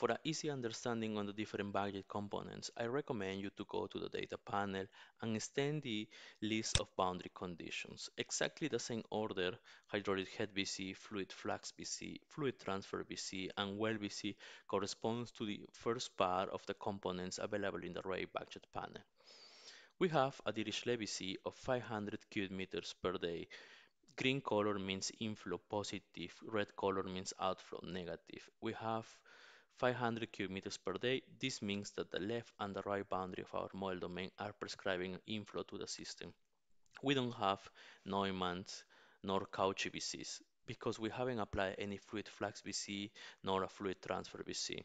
For an easy understanding on the different budget components, I recommend you to go to the data panel and extend the list of boundary conditions. Exactly the same order, hydraulic head BC, fluid flux BC, fluid transfer BC, and well BC corresponds to the first part of the components available in the rate budget panel. We have a Dirichlet BC of 500 cubic meters per day. Green color means inflow positive, red color means outflow negative. We have 500 cubic meters per day. This means that the left and the right boundary of our model domain are prescribing inflow to the system. We don't have Neumann's nor Cauchy BCs because we haven't applied any fluid flux BC nor a fluid transfer BC.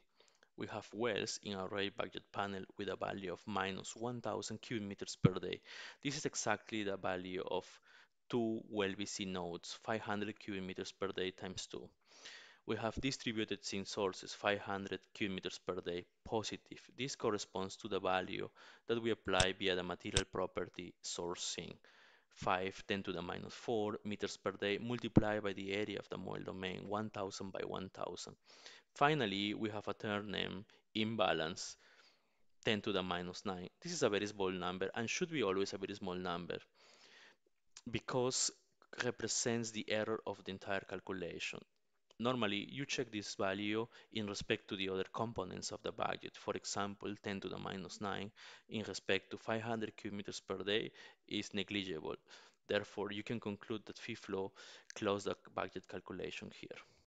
We have wells in our rate budget panel with a value of -1,000 cubic meters per day. This is exactly the value of 2 well BC nodes, 500 cubic meters per day times 2. We have distributed sink sources, 500 cubic meters per day, positive. This corresponds to the value that we apply via the material property source sink, 5×10⁻⁴ meters per day multiplied by the area of the model domain, 1,000 by 1,000. Finally, we have a third name, imbalance, 10⁻⁹. This is a very small number and should be always a very small number because it represents the error of the entire calculation. Normally, you check this value in respect to the other components of the budget. For example, 10⁻⁹, in respect to 500 cubic meters per day, is negligible. Therefore, you can conclude that FEFLOW closed the budget calculation here.